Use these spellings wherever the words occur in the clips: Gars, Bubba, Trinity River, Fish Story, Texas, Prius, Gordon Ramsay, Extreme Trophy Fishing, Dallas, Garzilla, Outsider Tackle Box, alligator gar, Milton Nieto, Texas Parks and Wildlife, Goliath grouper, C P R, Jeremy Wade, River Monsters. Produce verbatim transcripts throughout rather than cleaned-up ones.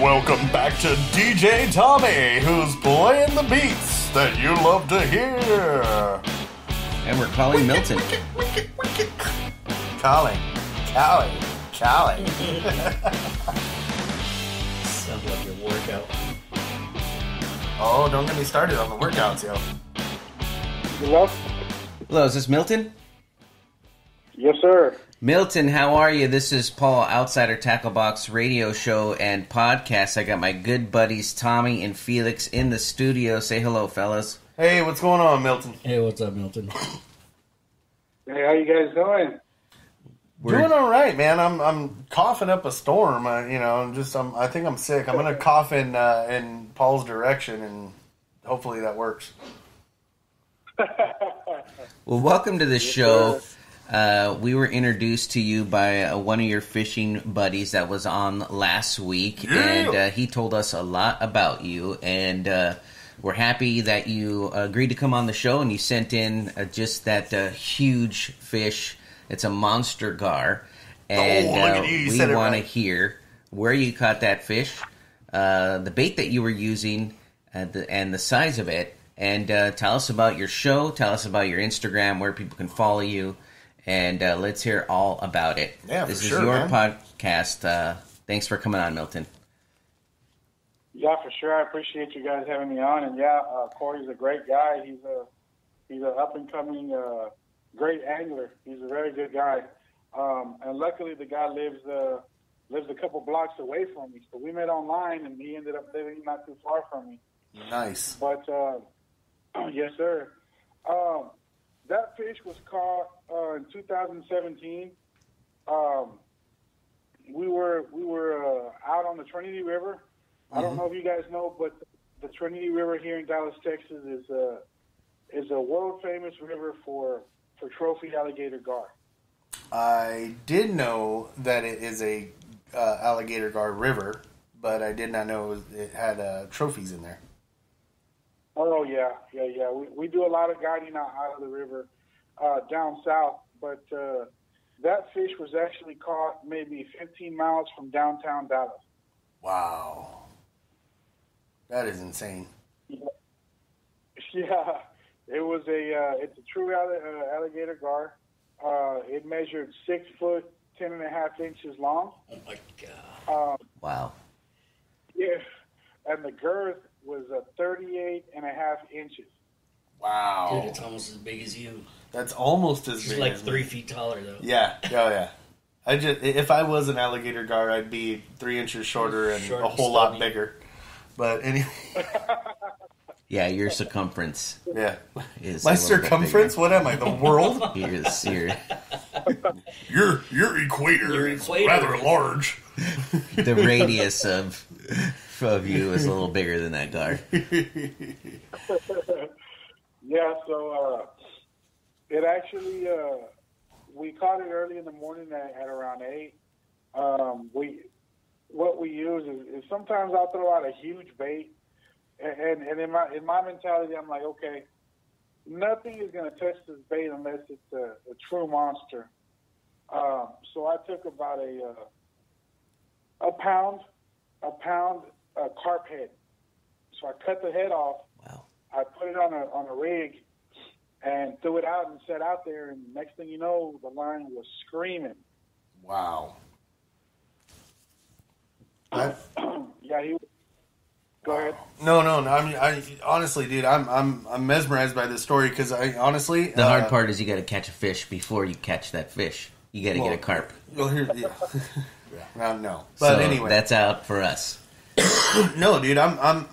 Welcome back to D J Tommy, who's playing the beats that you love to hear. And we're calling Milton. Calling. Callie. Callie. Sounds like your workout. Oh, don't get me started on the workouts, yo. Hello? Hello, is this Milton? Yes, sir. Milton, how are you? This is Paul, Outsider Tackle Box radio show and podcast. I got my good buddies Tommy and Felix in the studio. Say hello, fellas. Hey, what's going on, Milton? Hey, what's up, Milton? Hey, how you guys doing? We're doing all right, man. I'm I'm coughing up a storm. I, you know, I'm just I'm, I think I'm sick. I'm gonna cough in uh, in Paul's direction, and hopefully that works. Well, welcome to the show. Uh, we were introduced to you by uh, one of your fishing buddies that was on last week, yeah. and uh, he told us a lot about you, and uh, we're happy that you agreed to come on the show, and you sent in uh, just that uh, huge fish. It's a monster gar, and oh, uh, you, you we want right. to hear where you caught that fish, uh, the bait that you were using, uh, the, and the size of it, and uh, tell us about your show, tell us about your Instagram, where people can follow you. And uh, let's hear all about it. Yeah, this for sure, is your man. podcast. Uh, thanks for coming on, Milton. Yeah, for sure. I appreciate you guys having me on. And yeah, uh, Corey's a great guy. He's a he's an up and coming uh, great angler. He's a very good guy. Um, and luckily, the guy lives uh, lives a couple blocks away from me. So we met online, and he ended up living not too far from me. Nice. But uh, yes, sir. Um, That fish was caught uh, in two thousand seventeen. Um, we were we were uh, out on the Trinity River. Mm-hmm. I don't know if you guys know, but the Trinity River here in Dallas, Texas, is a is a world famous river for for trophy alligator gar. I did know that it is a uh, alligator gar river, but I did not know it, was, it had uh, trophies in there. Oh, yeah, yeah, yeah. We, we do a lot of guiding out, out of the river uh, down south, but uh, that fish was actually caught maybe fifteen miles from downtown Dallas. Wow. That is insane. Yeah. yeah. It was a, uh, it's a true alli- uh, alligator gar. Uh, it measured six foot, ten and a half inches long. Oh, my God. Um, wow. Yeah, and the girth was a thirty-eight and a half inches. Wow. Dude, it's almost as big as you. That's almost as She's big like as three me. feet taller, though. Yeah, oh yeah. I just, if I was an alligator gar, I'd be three inches shorter and Short a whole and lot bigger. But anyway. Yeah, your circumference. Yeah. Is My circumference? What am I, the world? Yes, your, your, your equator, your equator is rather large. The radius of... of you is a little bigger than that gar. Yeah, so uh, it actually, uh, we caught it early in the morning at, at around eight. Um, we What we use is, is sometimes I'll throw out a huge bait, and, and in, my, in my mentality, I'm like, okay, nothing is going to touch this bait unless it's a, a true monster. Um, so I took about a, uh, a pound, a pound, a carp head. So I cut the head off. Wow. I put it on a on a rig and threw it out and sat out there, and next thing you know, the line was screaming. Wow. I've... yeah, he Go ahead. No, no, no. I mean, I honestly, dude, I'm I'm I'm mesmerized by this story because I honestly the uh, hard part is you got to catch a fish before you catch that fish. You got to well, get a carp. Well, here, yeah. yeah. No, but so anyway, that's out for us. No, dude, I'm, I'm,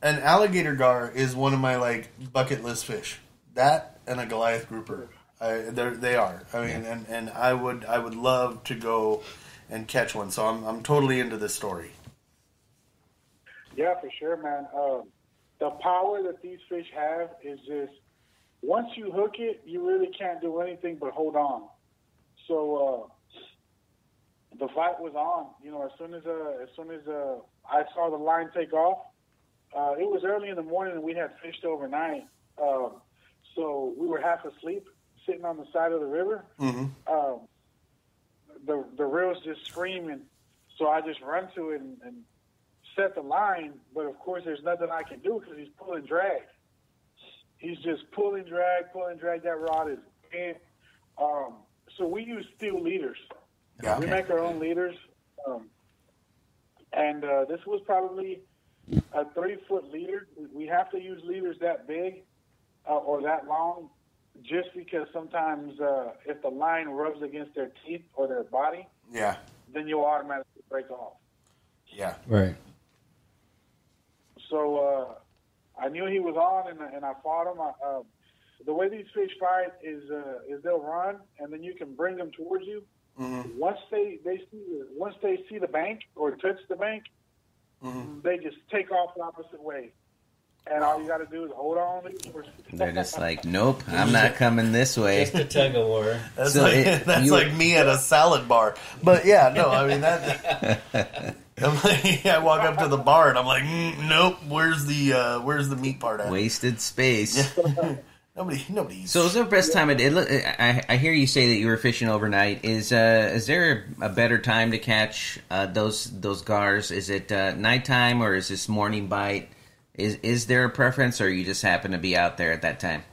an alligator gar is one of my, like, bucket list fish. That and a Goliath grouper, I, they are. I mean, yeah. and, and I would, I would love to go and catch one. So I'm, I'm totally into this story. Yeah, for sure, man. Um, the power that these fish have is just, once you hook it, you really can't do anything but hold on. So, uh, the fight was on, you know. As soon as uh, as soon as uh, I saw the line take off, uh, it was early in the morning, and we had fished overnight. Um, so we were half asleep, sitting on the side of the river. Mm-hmm. Um, the the reel's just screaming, so I just run to it and, and set the line, but of course there's nothing I can do because he's pulling drag. He's just pulling drag, pulling drag. That rod is bent. Um, so we use steel leaders. Okay. We make our own leaders. Um, and uh, this was probably a thirty-foot leader. We have to use leaders that big uh, or that long just because sometimes uh, if the line rubs against their teeth or their body, yeah, then you'll automatically break off. Yeah. Right. So uh, I knew he was on, and, and I fought him. I, uh, the way these fish fight is uh, is they'll run, and then you can bring them towards you. Mm-hmm. Once they they see once they see the bank or touch the bank, mm-hmm. they just take off the opposite way, and all you got to do is hold on. They're just like, nope, I'm not coming this way. Just a tug of war. That's, so like, it, that's you, like me at a salad bar. But yeah, no, I mean that. I'm like, I walk up to the bar and I'm like, mm, nope. Where's the uh, where's the meat part at? Wasted space. Nobody, nobody eats. So, is there a best time of day? I, I hear you say that you were fishing overnight. Is uh, is there a better time to catch uh, those those gars? Is it uh, nighttime or is this morning bite? Is is there a preference, or you just happen to be out there at that time?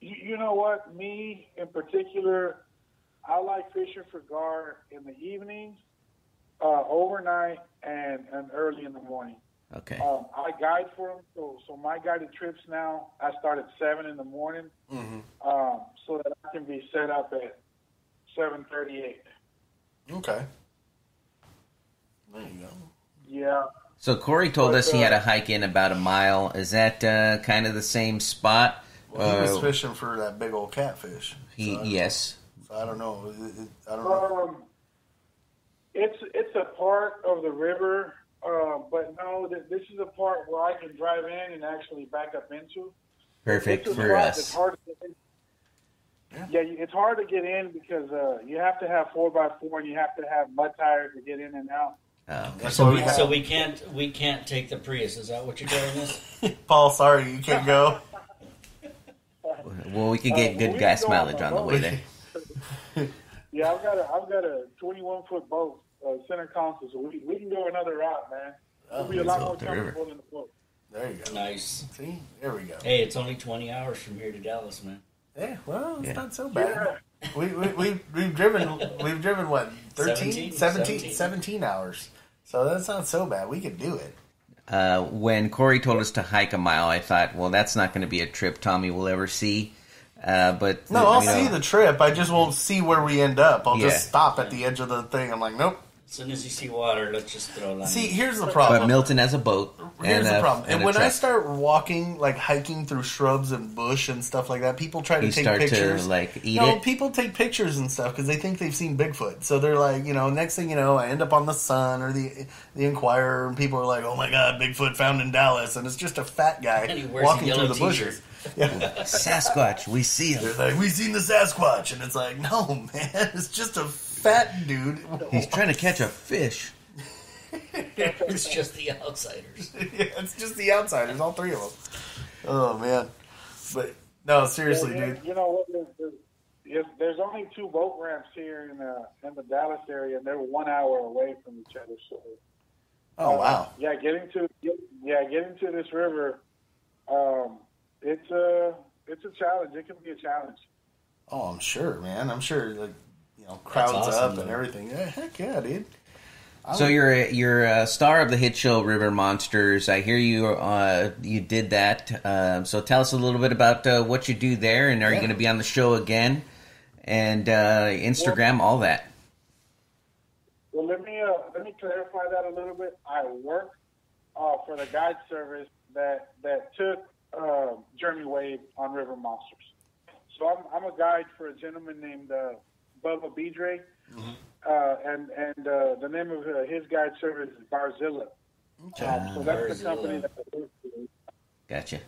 You, you know what, me in particular, I like fishing for gar in the evenings, uh, overnight, and, and early in the morning. Okay. Um, I guide for them, so, so my guided trips now, I start at seven in the morning, mm-hmm. um, so that I can be set up at seven thirty-eight. Okay. There you go. Yeah. So Corey told but, us he uh, had a hike in about a mile. Is that uh, kind of the same spot? Well, he uh, was fishing for that big old catfish. He so I, yes. So I don't know. I don't know. Um, it's it's a part of the river. Uh, but no, th- this is a part where I can drive in and actually back up into. Perfect for us. It's hard to get in. Yeah. yeah, it's hard to get in because uh, you have to have four by four and you have to have mud tires to get in and out. Oh, okay. So, we, have, so we can't we can't take the Prius. Is that what you're telling us, Paul? Sorry, you can't go. Well, we could get uh, good gas mileage on, on the way there. Yeah, I've got a I've got a twenty-one foot boat. Uh, center console, so we, we can go another route, man. It'll oh, be a lot more comfortable in the boat. There you go. Nice. See? There we go. Hey, it's only twenty hours from here to Dallas, man. Yeah, well, it's yeah. not so bad. Yeah. We, we, we, we've driven, we've driven what, thirteen? seventeen, seventeen, seventeen. seventeen hours. So that's not so bad. We could do it. Uh, when Corey told us to hike a mile, I thought, well, that's not going to be a trip Tommy will ever see. Uh, but No, the, I'll see know. the trip. I just won't see where we end up. I'll yeah. just stop at the edge of the thing. I'm like, nope. As soon as you see water, let's just throw a line. See, here's the problem. But Milton has a boat. Here's the problem. And when I start walking, like hiking through shrubs and bush and stuff like that, people try to take pictures. You start to, like, eat it? No, people take pictures and stuff because they think they've seen Bigfoot. So they're like, you know, next thing you know, I end up on the Sun or the the Inquirer, and people are like, oh my God, Bigfoot found in Dallas. And it's just a fat guy walking through the bushes. Yeah. Sasquatch, we see him. They're like, we seen the Sasquatch. And it's like, no, man, it's just a fat dude. He's trying to catch a fish. It's just the outsiders. Yeah, it's just the outsiders, all three of them. Oh, man. But, no, seriously, yeah, dude. You know what? There's, there's, there's only two boat ramps here in, uh, in the Dallas area, and they're one hour away from each other. So, oh, uh, wow. Yeah, getting to get, yeah, getting to this river, um, it's a, it's a challenge. It can be a challenge. Oh, I'm sure, man. I'm sure, like, you know, crowds awesome, up man. and everything. Yeah, heck yeah, dude. I'm so you're a, you're a star of the hit show River Monsters. I hear you uh, you did that. Uh, so tell us a little bit about uh, what you do there, and are yeah. you going to be on the show again? And uh, Instagram, well, all that. Well, let me uh, let me clarify that a little bit. I work uh, for the guide service that that took uh, Jeremy Wade on River Monsters. So I'm I'm a guide for a gentleman named. Uh, Bubba B J, mm-hmm. uh, and and uh, the name of uh, his guide service is Garzilla. Okay. Um, so that's Garzilla. The company that I work for. Gotcha.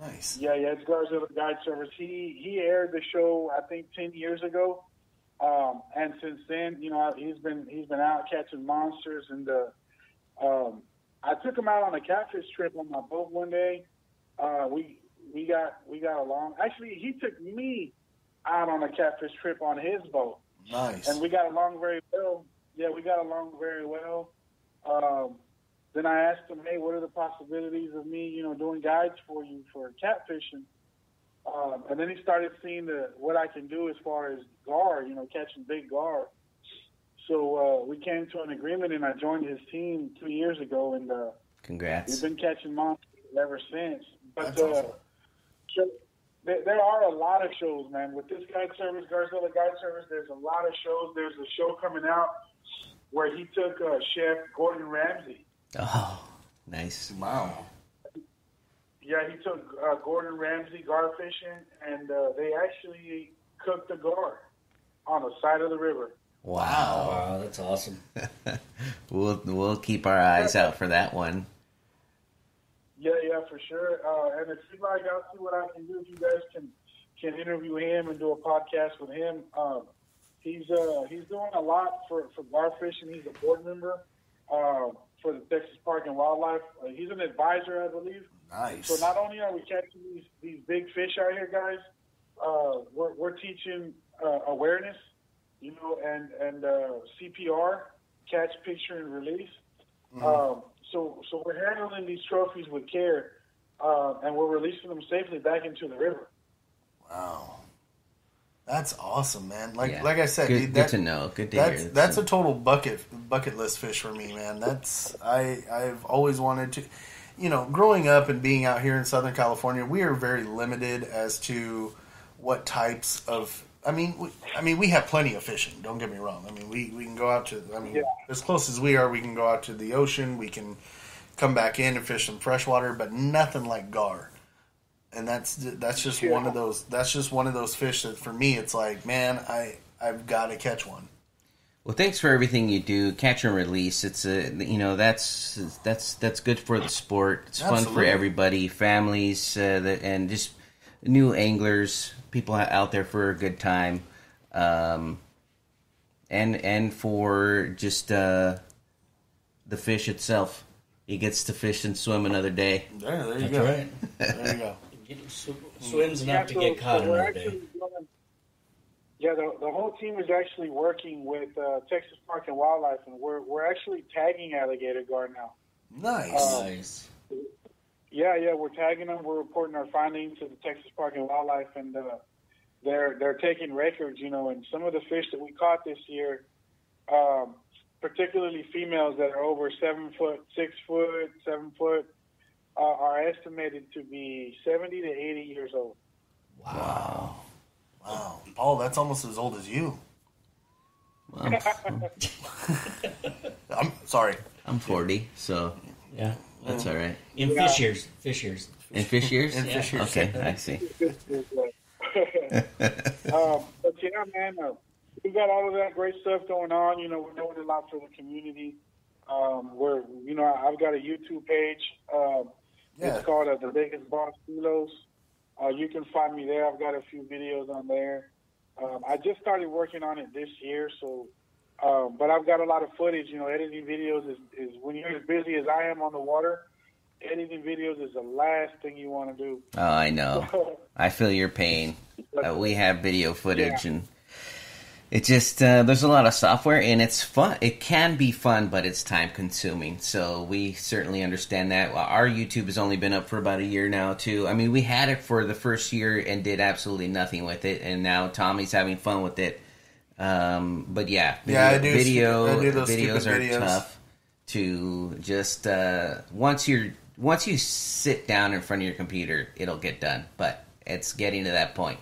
Nice. Yeah, yeah, it's Garzilla Guide Service. He he aired the show I think ten years ago, um, and since then, you know, he's been he's been out catching monsters. And uh, um, I took him out on a catfish trip on my boat one day. Uh, we we got we got along. Actually, he took me out on a catfish trip on his boat. Nice. And we got along very well. Yeah, we got along very well. Um, then I asked him, hey, what are the possibilities of me, you know, doing guides for you for catfishing? Um, and then he started seeing the, what I can do as far as gar, you know, catching big gar. So uh, we came to an agreement, and I joined his team two years ago. And uh, congrats. We've been catching monsters ever since. But uh, awesome. so th- there are a lot of shows, man. With this guide service, Garzilla Guide Service, there's a lot of shows. There's a show coming out where he took uh, Chef Gordon Ramsay. Oh, nice. Wow. Yeah, he took uh, Gordon Ramsay gar fishing, and uh, they actually cooked a gar on the side of the river. Wow, wow, that's awesome. we'll we'll keep our eyes out for that one. Yeah, yeah, for sure. Uh, and if you'd like, I'll see what I can do. If you guys can can interview him and do a podcast with him, um, he's uh, he's doing a lot for for gar fishing. He's a board member uh, for the Texas Parks and Wildlife. Uh, he's an advisor, I believe. Nice. So not only are we catching these these big fish out here, guys, uh, we're we're teaching uh, awareness. You know, and and uh, C P R, catch, picture, and release. Mm-hmm. Um, so so we're handling these trophies with care, uh, and we're releasing them safely back into the river. Wow, that's awesome, man! Like yeah. like I said, good, dude, that, good to know. Good to that's, hear. That's, that's a total bucket bucket list fish for me, man. That's I I've always wanted to. You know, growing up and being out here in Southern California, we are very limited as to what types of. I mean, we, I mean, we have plenty of fishing. Don't get me wrong. I mean, we, we can go out to. I mean, yeah. as close as we are, we can go out to the ocean. We can come back in and fish some freshwater, but nothing like gar. And that's that's just yeah. one of those. That's just one of those fish that for me, it's like, man, I I've got to catch one. Well, thanks for everything you do. Catch and release. It's a you know that's that's that's good for the sport. It's Absolutely. Fun for everybody, families, uh, that, and just new anglers. People out there for a good time, um, and and for just uh, the fish itself. He gets to fish and swim another day. There, there you That's go. Right. There you go. He swims enough to get caught so another day. Doing, yeah, the, the whole team is actually working with uh, Texas Park and Wildlife, and we're we're actually tagging alligator gar now. Nice. Um, nice. Yeah, yeah, we're tagging them. We're reporting our findings to the Texas Park and Wildlife, and uh, they're they're taking records, you know. And some of the fish that we caught this year, um, particularly females that are over seven foot, six foot, seven foot, uh, are estimated to be seventy to eighty years old. Wow, wow, Paul, that's almost as old as you. Well, I'm, I'm sorry, I'm forty, so yeah. That's all right. In yeah. fish years. Fish years. In fish years? In yeah. fish years. Okay, I see. um, but yeah, man, uh, we got all of that great stuff going on. You know, we're doing a lot for the community. Um, we're, you know, I've got a YouTube page. Um, yeah. It's called uh, The Biggest Boss Kilos. Uh, you can find me there. I've got a few videos on there. Um, I just started working on it this year, so... Um, but I've got a lot of footage, you know, editing videos is, is when you're as busy as I am on the water, editing videos is the last thing you want to do. Oh, I know. I feel your pain. Uh, we have video footage yeah. and it just, uh, there's a lot of software and it's fun. It can be fun, but it's time consuming. So we certainly understand that. Our YouTube has only been up for about a year now too. I mean, we had it for the first year and did absolutely nothing with it. And now Tommy's having fun with it. Um, but yeah, video, yeah, I do, video I do those videos are videos. Tough to just, uh, once you're, once you sit down in front of your computer, it'll get done, but it's getting to that point,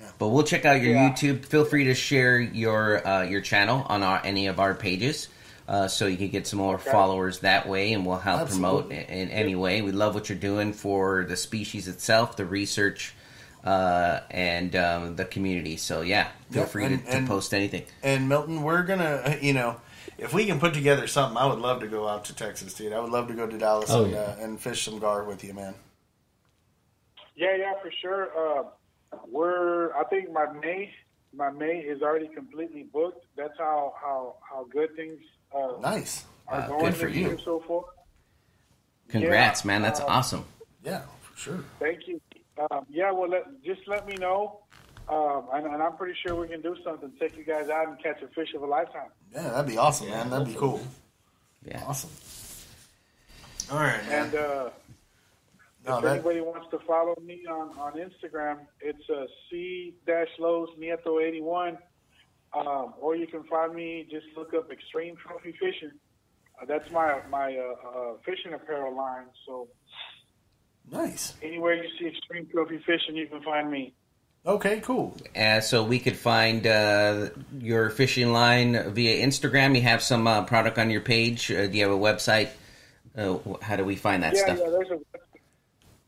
yeah. But we'll check out your yeah. YouTube. Feel free to share your, uh, your channel on our, any of our pages. Uh, so you can get some more yeah. followers that way and we'll help Absolutely. Promote in, in any way. We love what you're doing for the species itself, the research, uh and um the community, so yeah feel yep. free to, and, to and, post anything. And Milton, we're gonna, you know, if we can put together something, I would love to go out to Texas, dude. I would love to go to Dallas oh, and, yeah. uh, and fish some gar with you, man. Yeah, yeah, for sure. uh we're I think my May my May is already completely booked. That's how how how good things uh nice are uh, going good for you so far. Congrats yeah, man, that's uh, awesome. Yeah, for sure. Thank you. Um, yeah, well, let, just let me know, um, and, and I'm pretty sure we can do something. Take you guys out and catch a fish of a lifetime. Yeah, that'd be awesome, man. That'd be cool. Yeah. Awesome. All right. And uh, no, if that... anybody wants to follow me on, on Instagram, it's uh, C Lowes Nieto eighty-one. Um, or you can find me, just look up Extreme Trophy Fishing. Uh, that's my my uh, uh, fishing apparel line. So nice. Anywhere you see Extreme Trophy Fishing, you can find me. Okay, cool. Uh, so we could find uh, your fishing line via Instagram. You have some uh, product on your page. Uh, do you have a website? Uh, how do we find that yeah, stuff? Yeah, there's a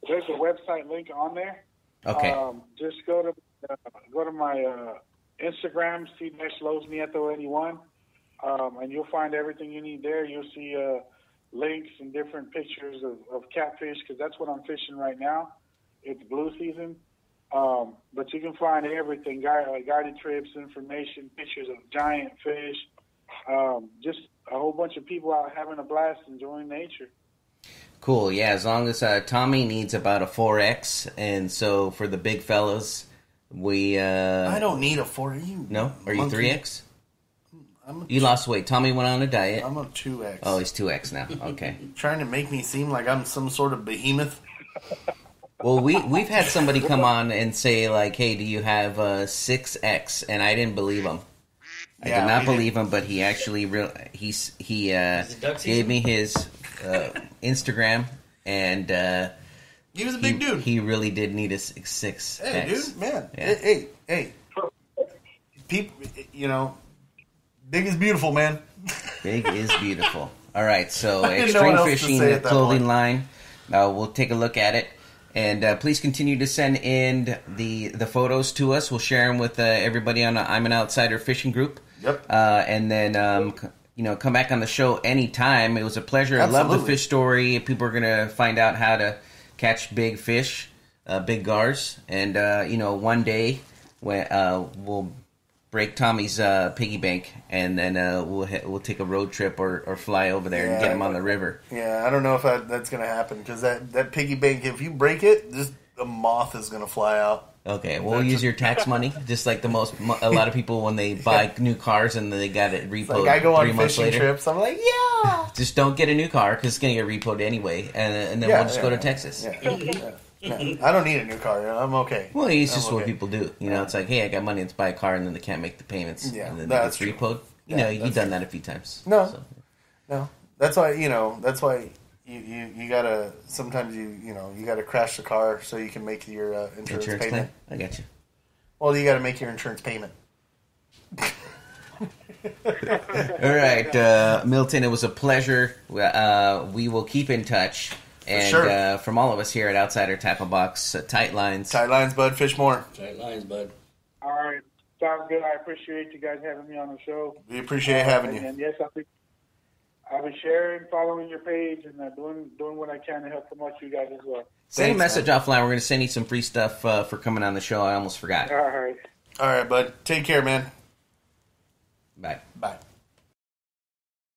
there's a website link on there. Okay. Um, just go to uh, go to my. Uh, Instagram, C Lowes Nieto eighty-one, um, and you'll find everything you need there. You'll see uh, links and different pictures of, of catfish, because that's what I'm fishing right now. It's blue season, um, but you can find everything, guide, uh, guided trips, information, pictures of giant fish, um, just a whole bunch of people out having a blast, enjoying nature. Cool, yeah, as long as uh, Tommy needs about a four X, and so for the big fellas... We, uh... I don't need a four. Are you No? Are you monkey? three X? I'm a you lost weight. Tommy went on a diet. I'm a two X. Oh, he's two X now. Okay. Trying to make me seem like I'm some sort of behemoth. Well, we, we've had somebody come on and say, like, hey, do you have a six X? And I didn't believe him. I yeah, did not believe did. him, but he actually real he, he uh, gave me his uh, Instagram, and, uh... He was a big he, dude. He really did need a six X. Hey, dude, man. Yeah. Hey, hey, hey. People, you know, big is beautiful, man. Big is beautiful. All right, so Extreme Fishing clothing line. Uh, we'll take a look at it. And uh, please continue to send in the, the photos to us. We'll share them with uh, everybody on a I'm an Outsider Fishing group. Yep. Uh, and then... Um, You know, come back on the show anytime. It was a pleasure. Absolutely. I love the fish story. People are going to find out how to catch big fish, uh, big gars, and uh, you know, one day when, uh, we'll break Tommy's uh, piggy bank, and then uh, we'll we'll take a road trip or, or fly over there yeah, and get him on the river. Yeah, I don't know if I, that's going to happen, because that, that piggy bank, if you break it, just a moth is going to fly out. Okay, we'll that's use a... your tax money, just like the most a lot of people when they buy yeah. new cars and they got it repoed. Like I go on fishing later. trips, I'm like, yeah, just don't get a new car because it's gonna get repoed anyway, and, and then yeah, we'll just yeah, go to yeah. Texas. Yeah. Yeah. Yeah. I don't need a new car. I'm okay. Well, it's I'm just okay. what people do. You know, it's like, hey, I got money, let's buy a car, and then they can't make the payments. Yeah, and then that's it gets repoed. You yeah, know, you've done true. that a few times. No, so. no, that's why you know that's why. You, you you gotta sometimes you you know you gotta crash the car so you can make your uh, insurance, insurance payment. Claim? I got you. Well, you gotta make your insurance payment. All right, uh, Milton, it was a pleasure. Uh, we will keep in touch, and sure. uh, from all of us here at Outsider Tackle Box, uh, tight lines, tight lines, bud. Fish more. Tight lines, bud. All right, sounds good. I appreciate you guys having me on the show. We appreciate uh, having and, you. And yes, I think. I'll be sharing, following your page, and uh, doing doing what I can to help promote you guys as well. Send a message man. offline. We're going to send you some free stuff uh, for coming on the show. I almost forgot. All right. All right, bud. Take care, man. Bye.